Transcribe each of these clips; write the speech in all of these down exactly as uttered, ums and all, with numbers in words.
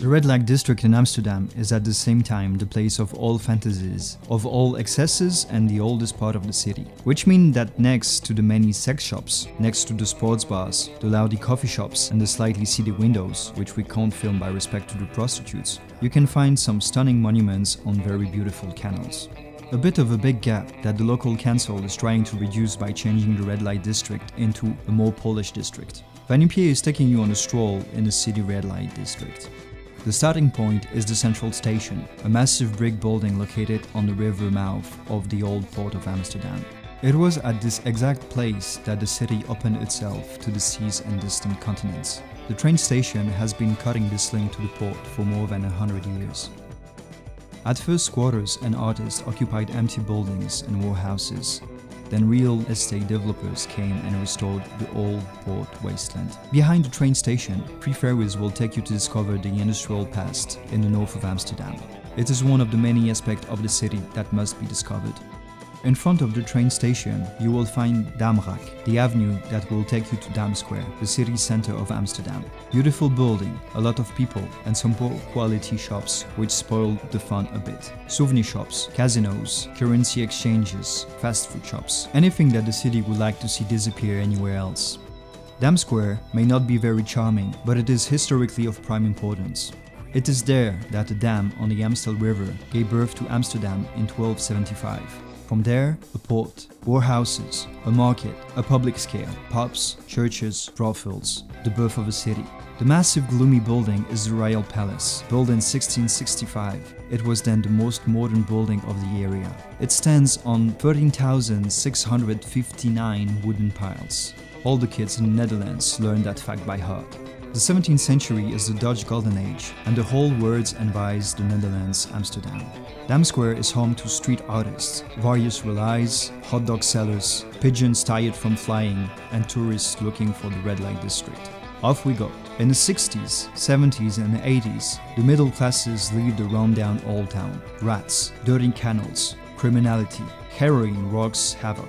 The Red Light District in Amsterdam is at the same time the place of all fantasies, of all excesses and the oldest part of the city. Which means that next to the many sex shops, next to the sports bars, the loudy coffee shops and the slightly seedy windows, which we can't film by respect to the prostitutes, you can find some stunning monuments on very beautiful canals. A bit of a big gap that the local council is trying to reduce by changing the Red Light District into a more Polish district. Vanupied is taking you on a stroll in the city Red Light District. The starting point is the Central Station, a massive brick building located on the river mouth of the old port of Amsterdam. It was at this exact place that the city opened itself to the seas and distant continents. The train station has been cutting this link to the port for more than a hundred years. At first, squatters and artists occupied empty buildings and warehouses. Then real estate developers came and restored the old port wasteland. Behind the train station, three ferries will take you to discover the industrial past in the north of Amsterdam. It is one of the many aspects of the city that must be discovered. In front of the train station, you will find Damrak, the avenue that will take you to Dam Square, the city center of Amsterdam. Beautiful building, a lot of people, and some poor quality shops, which spoiled the fun a bit. Souvenir shops, casinos, currency exchanges, fast food shops, anything that the city would like to see disappear anywhere else. Dam Square may not be very charming, but it is historically of prime importance. It is there that the dam on the Amstel River gave birth to Amsterdam in twelve seventy-five. From there, a port, warehouses, a market, a public square, pubs, churches, brothels, the birth of a city. The massive gloomy building is the Royal Palace, built in sixteen sixty-five. It was then the most modern building of the area. It stands on thirteen thousand six hundred fifty-nine wooden piles. All the kids in the Netherlands learn that fact by heart. The seventeenth century is the Dutch Golden Age, and the whole world envies the Netherlands Amsterdam. Dam Square is home to street artists, various relais, hot dog sellers, pigeons tired from flying, and tourists looking for the Red Light District. Off we go. In the sixties, seventies and eighties, the middle classes leave the rundown Old Town. Rats, dirty canals, criminality, heroin wreaks havoc.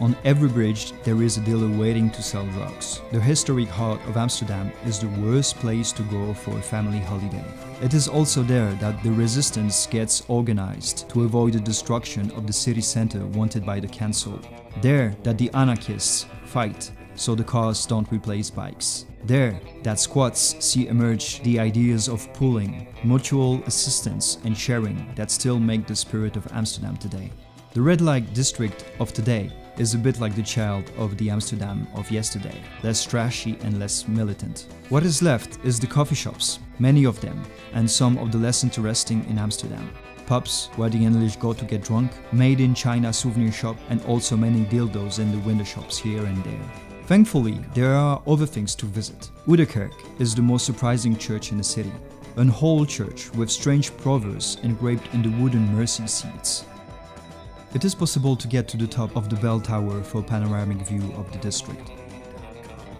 On every bridge, there is a dealer waiting to sell drugs. The historic heart of Amsterdam is the worst place to go for a family holiday. It is also there that the resistance gets organized to avoid the destruction of the city center wanted by the council. There that the anarchists fight so the cars don't replace bikes. There that squats see emerge the ideas of pooling, mutual assistance and sharing that still make the spirit of Amsterdam today. The Red Light District of today is a bit like the child of the Amsterdam of yesterday, less trashy and less militant. What is left is the coffee shops, many of them, and some of the less interesting in Amsterdam. Pubs where the English go to get drunk, made in China souvenir shop, and also many dildos in the window shops here and there. Thankfully, there are other things to visit. Oude Kerk is the most surprising church in the city. An whole church with strange proverbs engraved in the wooden mercy seats. It is possible to get to the top of the bell tower for a panoramic view of the district.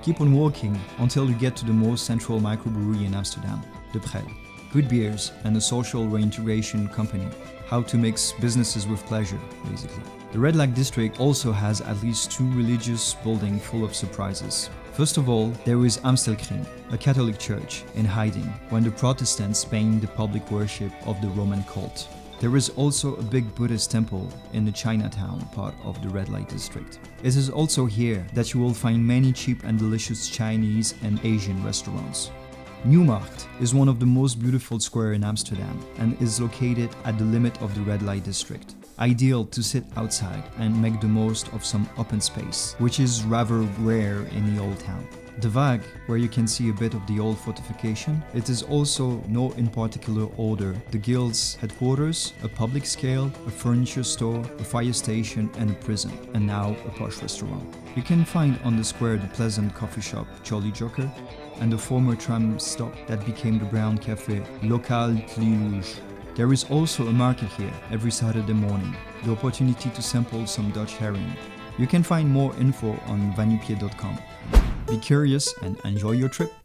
Keep on walking until you get to the most central microbrewery in Amsterdam, De Pred. Good beers and a social reintegration company. How to mix businesses with pleasure, basically. The Red Light District also has at least two religious buildings full of surprises. First of all, there is Amstelkring, a Catholic church in hiding, when the Protestants banned the public worship of the Roman cult. There is also a big Buddhist temple in the Chinatown part of the Red Light District. It is also here that you will find many cheap and delicious Chinese and Asian restaurants. Nieuwmarkt is one of the most beautiful squares in Amsterdam and is located at the limit of the Red Light District. Ideal to sit outside and make the most of some open space, which is rather rare in the Old Town. De Wag, where you can see a bit of the old fortification. It is also, no in particular order, the guild's headquarters, a public scale, a furniture store, a fire station and a prison, and now a posh restaurant. You can find on the square the pleasant coffee shop Jolly Joker and the former tram stop that became the brown cafe Local Clilouge. There is also a market here every Saturday morning, the opportunity to sample some Dutch herring. You can find more info on vanupied dot com. Be curious and enjoy your trip!